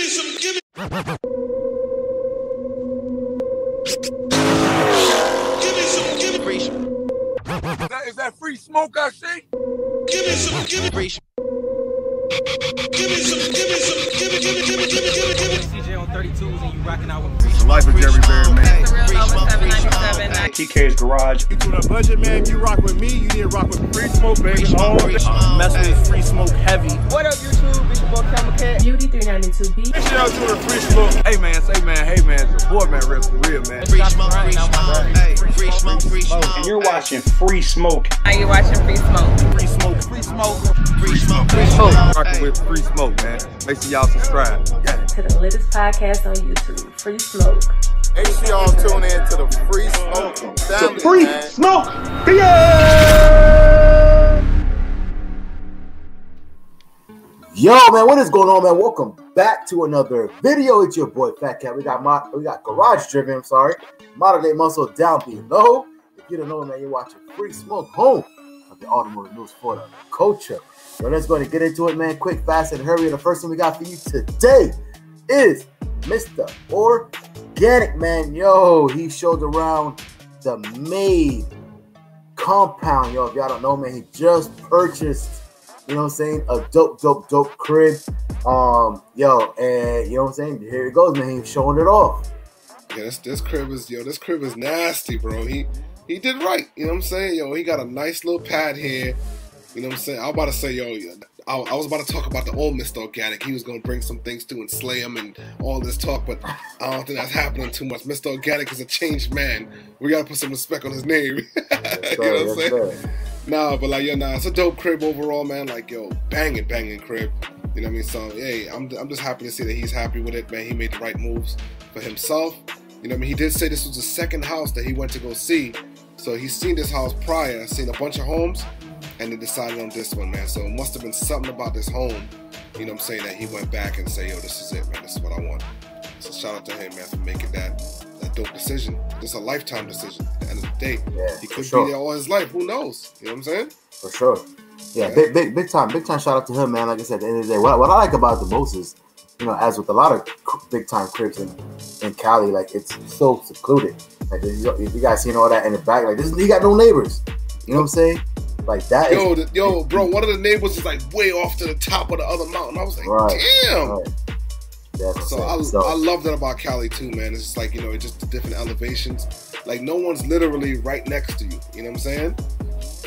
Give me some free smoke. Is that free smoke I see? Give me some. CJ on 32s and you rocking out with free smoke. The life of Jerry Bear, man. TK's Garage. You doing a budget, man? You rock with me, you need to rock with Free Smoke, baby. Mess with Free Smoke heavy. What up, YouTube? It's your boy Camel Ket. Beauty392B. Make sure y'all doing a Free Smoke. Hey, man, say, man, hey, man. It's your boy, man, real for real, man. Free Smoke, Free Smoke. Free Smoke, Free Smoke. And you're watching Free Smoke. Are you watching Free Smoke? Free Smoke, Free Smoke. Free Smoke, Free Smoke. Rocking with Free Smoke, man. Make sure y'all subscribe. To the latest podcast on YouTube, Free Smoke. Make sure y'all tune in to the Free Smoke. The Free Smoke. Yeah! Yo, man, what is going on, man? Welcome back to another video. It's your boy FaTkaT. We got Garage Driven. I'm sorry, Modern Day Muscle down below. If you don't know, man, you're watching Free Smoke, home of the automotive news for the culture. So let's go ahead and get into it, man. Quick, fast, and hurry. The first one we got for you today is Mr. Organik, man. Yo, he showed around the M.A.D.E. compound. Yo, if y'all don't know, man, he just purchased, you know what I'm saying, a dope crib. Yo, and you know what I'm saying, here it goes, man. He's showing it off. Yeah, this crib is nasty, bro. He did right, you know what I'm saying? Yo, he got a nice little pad here, you know what I'm saying? I'm about to say, yo, I was about to talk about the old Mr. Organik. He was going to bring some things to and slay him and all this talk, but I don't think that's happening too much. Mr. Organik is a changed man. We got to put some respect on his name. Yes, sir, you know what I'm saying? Nah, but like, yo, nah, it's a dope crib overall, man. Like, yo, banging crib. You know what I mean? So, hey, I'm just happy to see that he's happy with it, man. He made the right moves for himself. You know what I mean? He did say this was the second house that he went to go see. So he's seen this house prior, seen a bunch of homes, and they decided on this one, man. So it must have been something about this home, you know what I'm saying, that he went back and say, yo, this is it, man, this is what I want. So shout out to him, man, for making that dope decision. It's a lifetime decision at the end of the day. Yeah, he could be there all his life, who knows? You know what I'm saying? For sure. Yeah, yeah. Big time shout out to him, man. Like I said, at the end of the day, what I like about the most is, you know, as with a lot of big time cribs in Cali, like, it's so secluded. Like, if you guys seen all that in the back, like, this, you got no neighbors. You know what I'm saying? Like that. Yo, bro, one of the neighbors is like way off to the top of the other mountain. I was like, right, damn. Right. I love that about Cali too, man. It's just like, you know, it's just the different elevations. Like, no one's literally right next to you. You know what I'm saying?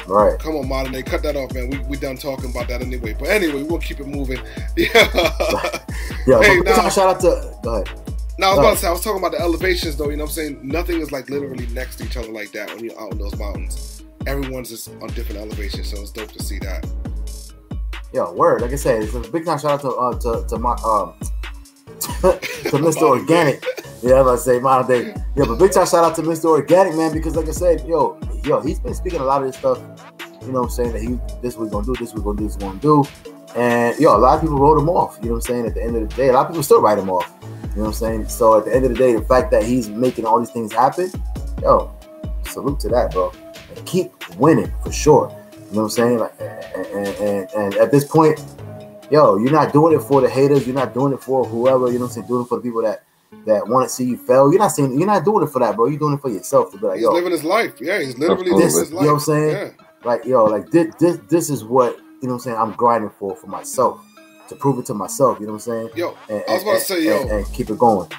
Right. Come on, Modern Day, cut that off, man. We done talking about that anyway. But anyway, we'll keep it moving. Yeah. Yeah. Hey, now, shout out to. Go ahead. Now, I was talking about the elevations though. You know what I'm saying? Nothing is like literally next to each other like that when you're out in those mountains. Everyone's just on different elevations, so it's dope to see that. Yo, word. Like I said, it's a big time shout out to Mr. Organik. Yeah, I was about to say Modern Day. Yeah, but big time shout out to Mr. Organik, man, because like I said, yo, he's been speaking a lot of this stuff. You know what I'm saying? That this we're gonna do. And yo, a lot of people wrote him off. You know what I'm saying? At the end of the day, a lot of people still write him off. You know what I'm saying? So at the end of the day, the fact that he's making all these things happen, yo, salute to that, bro. Keep winning for sure. You know what I'm saying? Like, and at this point, yo, you're not doing it for the haters. You're not doing it for whoever. You know what I'm saying? Doing it for the people that want to see you fail. You're not doing it for that, bro. You're doing it for yourself. To be like, yo, he's living his life. Yeah, he's literally living his life. You know what I'm saying? Yeah. Like, yo, like this is what, you know what I'm saying, I'm grinding for myself, to prove it to myself. You know what I'm saying? Yo, I was about to say, keep it going.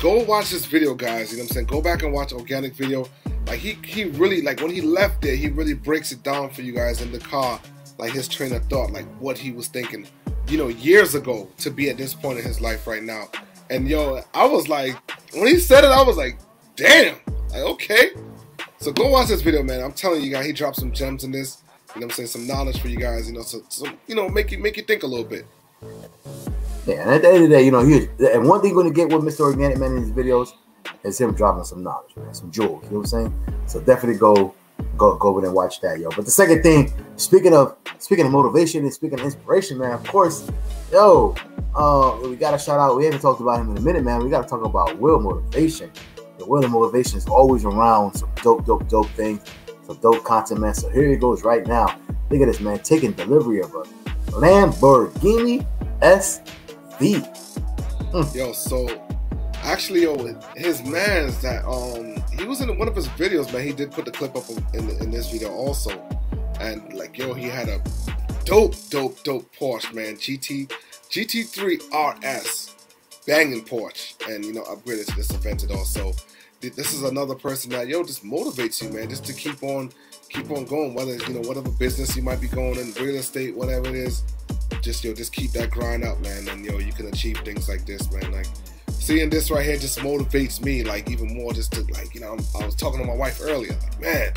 Go watch this video, guys. You know what I'm saying? Go back and watch Organik video. Like, he really, like, when he left there, he really breaks it down for you guys in the car, like his train of thought, like what he was thinking, you know, years ago to be at this point in his life right now. And yo, I was like, when he said it, I was like, damn, like, okay. So go watch this video, man. I'm telling you guys, he dropped some gems in this, you know what I'm saying, some knowledge for you guys, you know, so you know, make you think a little bit. Yeah, and at the end of the day, you know, and one thing you're going to get with Mr. Organik, man, in his videos, it's him dropping some knowledge, man, some jewels. You know what I'm saying? So definitely go over there and watch that, yo. But the second thing, speaking of motivation and speaking of inspiration, man, of course, yo, we gotta shout out. We haven't talked about him in a minute, man. We gotta talk about Will Motivation. The Will Motivation is always around some dope things, some dope content, man. So here he goes right now. Look at this, man, taking delivery of a Lamborghini SV. Yo, so actually, yo, his man's that he was in one of his videos, man. He did put the clip up in this video also, and like, yo, he had a dope Porsche, man. GT3 RS, banging Porsche, and you know, upgraded to this event. And also, this is another person that, yo, just motivates you, man, just to keep on going, whether, you know, whatever business you might be going in, real estate, whatever it is. Just, yo, just keep that grind up, man, and, yo, you can achieve things like this, man. Like, seeing this right here just motivates me, like, even more, just to, like, you know, I was talking to my wife earlier, like, man,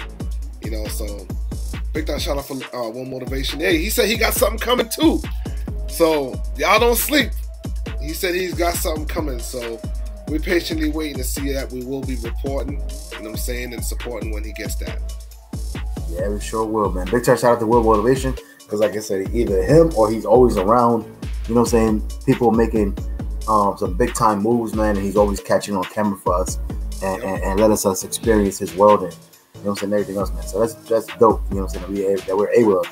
you know, so, big time shout out for Will Motivation. Hey, he said he got something coming, too, so, y'all don't sleep. He said he's got something coming, so, we're patiently waiting to see that. We will be reporting, you know what I'm saying, and supporting when he gets that. Yeah, we sure will, man. Big time shout out to Will Motivation. Because like I said, either him or he's always around, you know what I'm saying, people making some big-time moves, man, and he's always catching on camera for us and letting us experience his world and, you know what I'm saying, everything else, man. So that's dope, you know what I'm saying, that we're able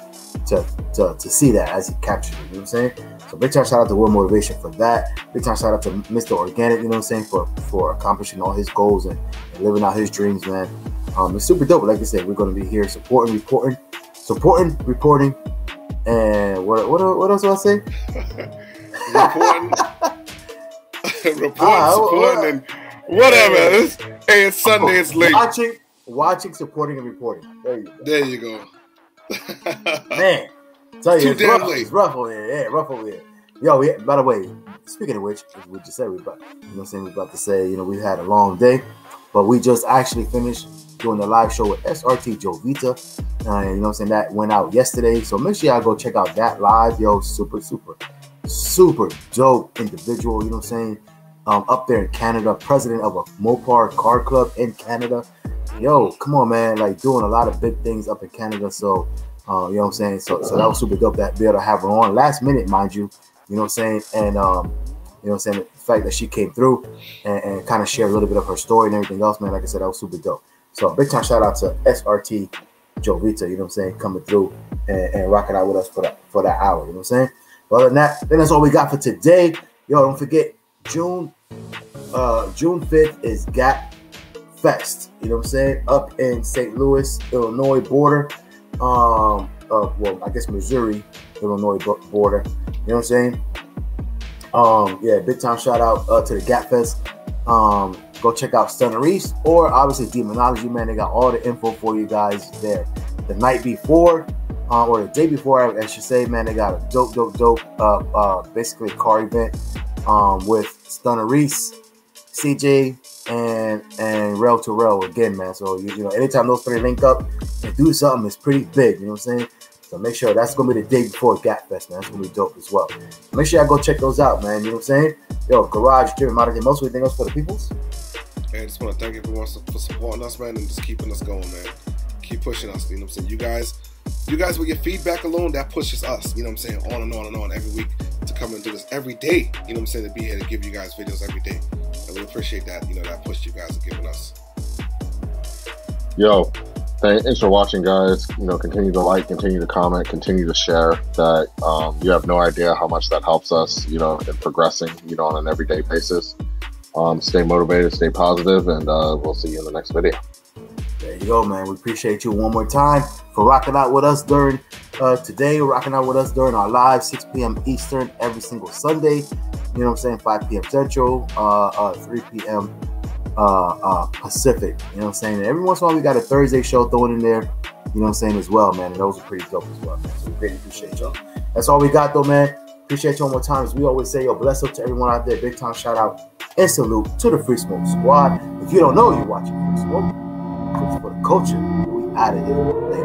to see that as he captured it, you know what I'm saying? So big time shout-out to Will Motivation for that. Big time shout-out to Mr. Organik, you know what I'm saying, for accomplishing all his goals and living out his dreams, man. It's super dope. Like I said, we're going to be here supporting, reporting, and what else do I say? Reporting, supporting, and whatever. Hey, it's Sunday. It's late. Watching, supporting, and reporting. There you go. Man, tell you, it's rough over here. Yeah, rough over here. Yo, by the way, speaking of which, we just said we about to say, you know, we had a long day, but we just actually finished doing the live show with SRT Jovita. You know what I'm saying? That went out yesterday. So make sure y'all go check out that live. Yo, super dope individual. You know what I'm saying? Up there in Canada, president of a Mopar car club in Canada. Yo, come on, man. Like, doing a lot of big things up in Canada. So, you know what I'm saying? So that was super dope that be able to have her on. Last minute, mind you. You know what I'm saying? And, you know what I'm saying? The fact that she came through and kind of shared a little bit of her story and everything else, man. Like I said, that was super dope. So big time shout out to SRT Jovita, you know what I'm saying, coming through and rocking out with us for that hour, you know what I'm saying? But other than that, then that's all we got for today. Yo, don't forget, June 5th is Gap Fest, you know what I'm saying, up in St. Louis, Illinois border, well, I guess Missouri, Illinois border, you know what I'm saying? Yeah, big time shout out to the Gap Fest. Go check out Stunner East or obviously Demonology, man. They got all the info for you guys there. The night before, or the day before, I should say, man, they got a dope, basically car event with Stunner East, CJ, and rail to rail again, man. So you know, anytime those three link up and do something, it's pretty big. You know what I'm saying? So make sure that's gonna be the day before Gap Fest, man. That's gonna be dope as well. Make sure y'all go check those out, man. You know what I'm saying? Yo, Garage Driven, Modern Day Muscle. Anything else for the peoples? Hey, I just want to thank everyone for supporting us, man, and just keeping us going, man. Keep pushing us, you know what I'm saying? You guys with your feedback alone, that pushes us, you know what I'm saying, on and on and on every week to come and do this every day, you know what I'm saying, to be here to give you guys videos every day. And we appreciate that, you know, that push you guys are giving us. Yo, thanks for watching, guys. You know, continue to like, continue to comment, continue to share. That you have no idea how much that helps us, you know, in progressing, you know, on an everyday basis. Stay motivated, stay positive, and we'll see you in the next video. There you go, man. We appreciate you one more time for rocking out with us during today, rocking out with us during our live 6 p.m. Eastern every single Sunday. You know what I'm saying? 5 p.m. Central, 3 p.m. Pacific. You know what I'm saying? And every once in a while, we got a Thursday show thrown in there, you know what I'm saying, as well, man. And those are pretty dope as well, man. So we really appreciate y'all. That's all we got, though, man. Appreciate you one more time. As we always say, yo, bless up to everyone out there. Big time shout out and salute to the Free Smoke Squad. If you don't know, you're watching Free Smoke. It's for the culture. We out of here.